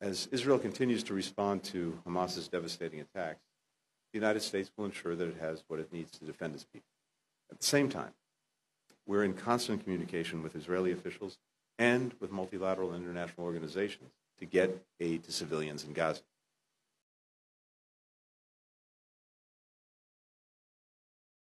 As Israel continues to respond to Hamas's devastating attacks, the United States will ensure that it has what it needs to defend its people. At the same time, we're in constant communication with Israeli officials and with multilateral and international organizations to get aid to civilians in Gaza.